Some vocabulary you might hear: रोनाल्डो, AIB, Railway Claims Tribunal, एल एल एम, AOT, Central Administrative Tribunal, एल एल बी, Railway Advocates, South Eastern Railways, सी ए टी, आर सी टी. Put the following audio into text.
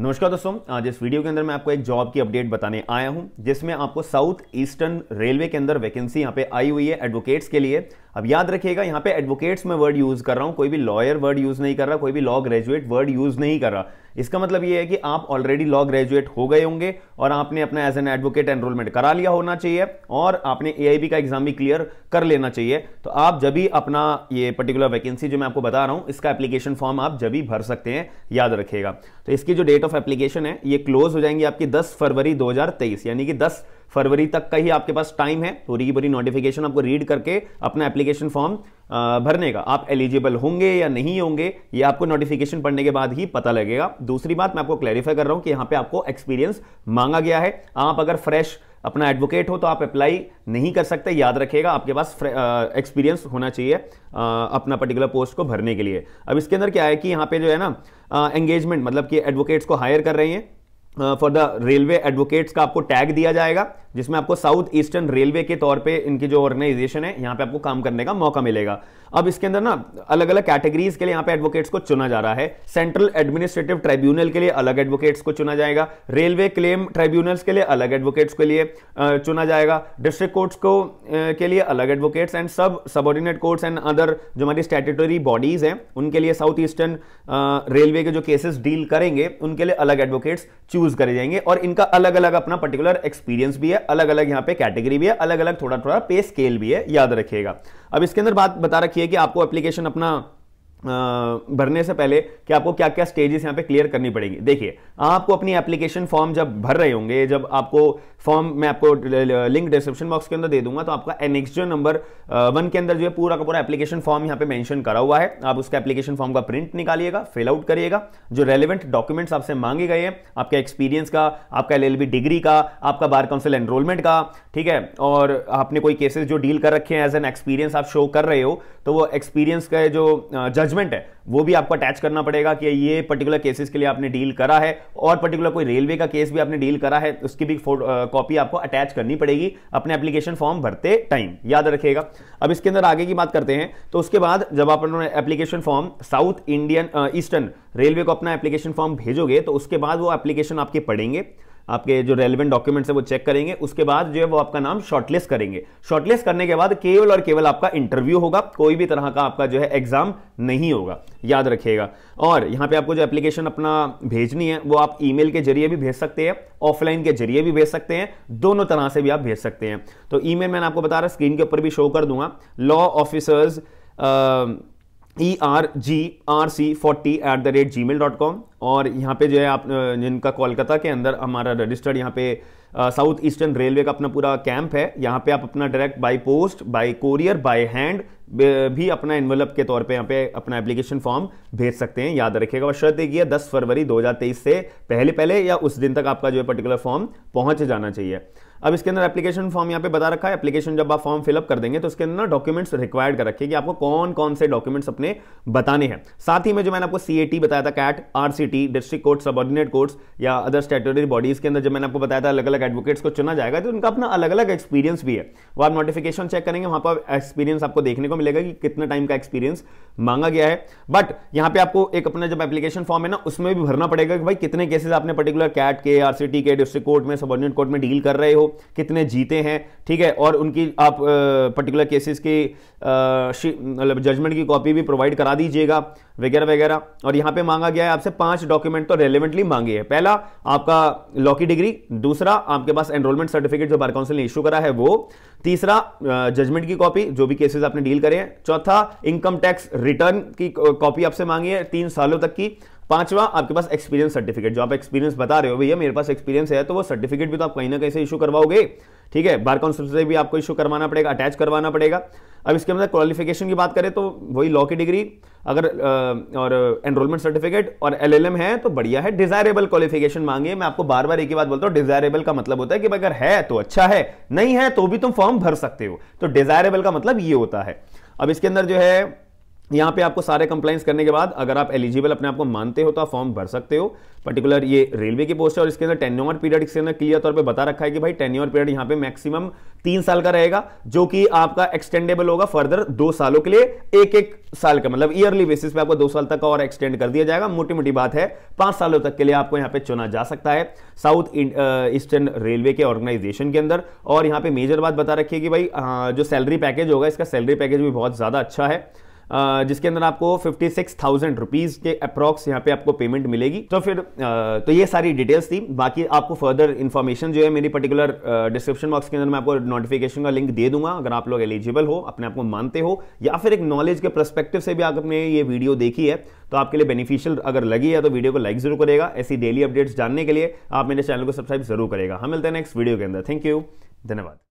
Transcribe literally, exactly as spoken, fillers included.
नमस्कार दोस्तों, आज इस वीडियो के अंदर मैं आपको एक जॉब की अपडेट बताने आया हूं जिसमें आपको साउथ ईस्टर्न रेलवे के अंदर वैकेंसी यहां पे आई हुई है एडवोकेट्स के लिए। अब याद रखिएगा, यहां पे एडवोकेट्स में वर्ड यूज कर रहा हूं, कोई भी लॉयर वर्ड यूज नहीं कर रहा, कोई भी लॉ ग्रेजुएट वर्ड यूज नहीं कर रहा। इसका मतलब यह है कि आप ऑलरेडी लॉ ग्रेजुएट हो गए होंगे और आपने अपना एज एन एडवोकेट एनरोलमेंट करा लिया होना चाहिए और आपने ए आई बी का एग्जाम भी क्लियर कर लेना चाहिए। तो आप जब भी अपना ये पर्टिकुलर वैकेंसी जो मैं आपको बता रहा हूं, इसका एप्लीकेशन फॉर्म आप जब भी भर सकते हैं, याद रखिएगा। तो इसकी जो डेट ऑफ एप्लीकेशन है ये क्लोज हो जाएंगी आपकी दस फरवरी दो हजार तेईस, यानी कि दस फरवरी तक का ही आपके पास टाइम है। पूरी की पूरी नोटिफिकेशन आपको रीड करके अपना एप्लीकेशन फॉर्म भरने का, आप एलिजिबल होंगे या नहीं होंगे ये आपको नोटिफिकेशन पढ़ने के बाद ही पता लगेगा। दूसरी बात मैं आपको क्लैरिफाई कर रहा हूं कि यहां पे आपको एक्सपीरियंस मांगा गया है। आप अगर फ्रेश अपना एडवोकेट हो तो आप अप्लाई नहीं कर सकते, याद रखिएगा। आपके पास एक्सपीरियंस होना चाहिए आ, अपना पर्टिकुलर पोस्ट को भरने के लिए। अब इसके अंदर क्या है कि यहाँ पे जो है ना एंगेजमेंट, मतलब कि एडवोकेट्स को हायर कर रही है फॉर द रेलवे एडवोकेट्स का आपको टैग दिया जाएगा, जिसमें आपको साउथ ईस्टर्न रेलवे के तौर पे इनकी जो ऑर्गेनाइजेशन है यहाँ पे आपको काम करने का मौका मिलेगा। अब इसके अंदर ना अलग अलग कैटेगरीज के लिए यहाँ पे एडवोकेट्स को चुना जा रहा है। सेंट्रल एडमिनिस्ट्रेटिव ट्राइब्यूनल के लिए अलग एडवोकेट्स को चुना जाएगा, रेलवे क्लेम ट्राइब्यूनल्स के लिए अलग एडवोकेट्स के लिए चुना जाएगा, डिस्ट्रिक्ट कोर्ट्स को के लिए अलग एडवोकेट्स एंड सब सबऑर्डिनेट कोर्ट्स एंड अदर जो हमारी स्टैट्यूटरी बॉडीज हैं उनके लिए साउथ ईस्टर्न रेलवे के जो केसेस डील करेंगे उनके लिए अलग एडवोकेट्स चूज करे जाएंगे। और इनका अलग अलग अपना पर्टिकुलर एक्सपीरियंस भी है, अलग अलग यहाँ पे कैटेगरी भी है, अलग अलग थोड़ा थोड़ा पे स्केल भी है, याद रखिएगा। अब इसके अंदर बात बता रखी है कि आपको एप्लीकेशन अपना भरने से पहले कि आपको क्या क्या स्टेजेस यहाँ पे क्लियर करनी पड़ेगी। देखिए, आपको अपनी एप्लीकेशन फॉर्म जब भर रहे होंगे, जब आपको फॉर्म मैं आपको लिंक डिस्क्रिप्शन बॉक्स के अंदर दे दूंगा, तो आपका एनेक्स जो नंबर वन के अंदर जो है पूरा का पूरा एप्लीकेशन फॉर्म यहाँ पे मेंशन करा हुआ है। आप उसका एप्लीकेशन फॉर्म का प्रिंट निकालिएगा, फिल आउट करिएगा, जो रेलिवेंट डॉक्यूमेंट्स आपसे मांगे गए हैं, आपके एक्सपीरियंस का, आपका एल एल बी डिग्री का, आपका बार काउंसिल एनरोलमेंट का, ठीक है, और आपने कोई केसेस जो डील कर रखे हैं एज एन एक्सपीरियंस आप शो कर रहे हो, तो वो एक्सपीरियंस का जो जज है वो भी आपको अटैच करना पड़ेगा कि ये पर्टिकुलर केसेस के लिए आपने डील करा है। और पर्टिकुलर कोई रेलवे का केस भी आपने डील करा है उसकी भी कॉपी आपको अटैच करनी पड़ेगी अपने एप्लीकेशन फॉर्म भरते टाइम, याद रखिएगा। अब इसके अंदर आगे की बात करते हैं। तो उसके बाद जब आप application form South Indian Eastern Railway को अपना एप्लीकेशन फॉर्म भेजोगे तो उसके बाद वो एप्लीकेशन आपके पढ़ेंगे, आपके जो रेलिवेंट डॉक्यूमेंट्स है वो चेक करेंगे, उसके बाद जो है वो आपका नाम शॉर्टलिस्ट करेंगे। शॉर्टलिस्ट करने के बाद केवल और केवल आपका इंटरव्यू होगा, कोई भी तरह का आपका जो है एग्जाम नहीं होगा, याद रखिएगा। और यहाँ पे आपको जो एप्लीकेशन अपना भेजनी है वो आप ईमेल के जरिए भी भेज सकते हैं, ऑफलाइन के जरिए भी भेज सकते हैं, दोनों तरह से भी आप भेज सकते हैं। तो ईमेल मैंने आपको बता रहा, स्क्रीन के ऊपर भी शो कर दूंगा, law officers E R G R C forty eight the rate G mail dot com. और यहाँ पे जो है आप जिनका कोलकाता के अंदर हमारा रजिस्टर्ड यहाँ पे साउथ ईस्टर्न रेलवे का अपना पूरा कैंप है, यहाँ पे आप अपना direct by post, by courier, by hand भी अपना एनवेलप के तौर पे यहाँ पे अपना एप्लीकेशन फॉर्म भेज सकते हैं, याद रखिएगा। और शर्त ये है दस फरवरी दो हजार तेईस से पहले पहले या उस दिन तक आपका जो है पर्टिकुलर फॉर्म पहुँच जाना चाहिए। अब इसके अंदर एप्लीकेशन फॉर्म यहाँ पे बता रखा है, एप्लीकेशन जब आप फॉर्म फिलअप कर देंगे तो उसके अंदर ना डॉक्यूमेंट्स रिक्वायर्ड कर रखिए कि आपको कौन कौन से डॉक्यूमेंट्स अपने बताने हैं। साथ ही में जो मैंने आपको सी ए टी बताया था, CAT, आर सी टी, district court, subordinate courts या अदर स्टैट्यूटरी बॉडीज के अंदर जो मैंने आपको बताया था अलग अलग एडवोकेट्स को चुना जाएगा, तो उनका अपना अलग अलग एक्सपीरियंस भी है। वो आप नोटिफिकेशन चेक करेंगे, वहाँ पर एक्सपीरियंस आपको देखने को मिलेगा कि कितने टाइम का एक्सपीरियंस मांगा गया है। बट यहाँ पे आपको एक अपना जब एप्लीकेशन फॉर्म है ना उसमें भी भरना पड़ेगा कि भाई कितने केसेस आपने पर्टिकुलर कैट के, आर सी टी के, डिस्ट्रिक्ट कोर्ट में, सबऑर्डिनेट कोर्ट में डील कर रहे हो, कितने जीते हैं, ठीक है, और उनकी आप पर्टिकुलर केसेस की मतलब जजमेंट की कॉपी भी प्रोवाइड करा दीजिएगा वगैरह वगैरह। और यहाँ पे मांगा गया है आपसे पांच डॉक्यूमेंट तो रेलेवेंटली मांगे हैं। पहला आपका लॉ की डिग्री, दूसरा आपके पास एनरोलमेंट सर्टिफिकेट जो बार काउंसिल ने इश्यू करा है वो, तीसरा जजमेंट की कॉपी जो भी केसेस आपने डील करे हैं, चौथा इनकम टैक्स रिटर्न की कॉपी आपसे मांगी है तीन सालों तक की, पांचवा आपके पास एक्सपीरियंस सर्टिफिकेट, जो आप एक्सपीरियंस बता रहे हो भैया मेरे पास एक्सपीरियंस है, तो वो सर्टिफिकेट भी तो आप कहीं ना कहीं से इशू करवाओगे, ठीक है, बार काउंसिल से भी आपको इशू करवाना पड़ेगा, अटैच करवाना पड़ेगा। अब इसके अंदर क्वालिफिकेशन की बात करें तो वही लॉ की डिग्री अगर और एनरोलमेंट सर्टिफिकेट और एल एल एम है तो बढ़िया है। डिजायरेबल क्वालिफिकेशन मांगे, मैं आपको बार बार एक ही बात बोलता हूँ, डिजायरेबल का मतलब होता है कि अगर है तो अच्छा है, नहीं है तो भी तुम फॉर्म भर सकते हो, तो डिजायरेबल का मतलब ये होता है। अब इसके अंदर जो है यहाँ पे आपको सारे कंप्लाइंस करने के बाद अगर आप एलिजिबल अपने आप को मानते हो तो आप फॉर्म भर सकते हो। पर्टिकुलर ये रेलवे की पोस्ट है और इसके अंदर टेन्योर पीरियड इसके अंदर क्लियर तौर पे बता रखा है कि भाई टेन्योर पीरियड यहाँ पे मैक्सिमम तीन साल का रहेगा, जो कि आपका एक्सटेंडेबल होगा फर्दर दो सालों के लिए, एक एक साल का मतलब ईयरली बेसिस पे आपको दो साल तक और एक्सटेंड कर दिया जाएगा। मोटी मोटी बात है, पांच सालों तक के लिए आपको यहाँ पे चुना जा सकता है साउथ ईस्टर्न रेलवे के ऑर्गेनाइजेशन के अंदर। और यहाँ पे मेजर बात बता रखी है कि भाई जो सैलरी पैकेज होगा इसका सैलरी पैकेज भी बहुत ज्यादा अच्छा है, जिसके अंदर आपको फिफ्टी सिक्स थाउजेंड रुपीज के अप्रॉक्स यहाँ पे आपको पेमेंट मिलेगी। तो फिर तो ये सारी डिटेल्स थी। बाकी आपको फर्दर इन्फॉर्मेशन जो है मेरी पर्टिकुलर डिस्क्रिप्शन बॉक्स के अंदर मैं आपको नोटिफिकेशन का लिंक दे दूंगा। अगर आप लोग एलिजिबल हो, अपने आप को मानते हो, या फिर एक नॉलेज के परस्पेक्टिव से भी आपने ये वीडियो देखी है तो आपके लिए बेनिफिशियल अगर लगी है तो वीडियो को लाइक जरूर करेगा। ऐसी डेली अपडेट्स जानने के लिए आप मेरे चैनल को सब्सक्राइब जरूर करेगा। हम मिलते हैं नेक्स्ट वीडियो के अंदर। थैंक यू, धन्यवाद।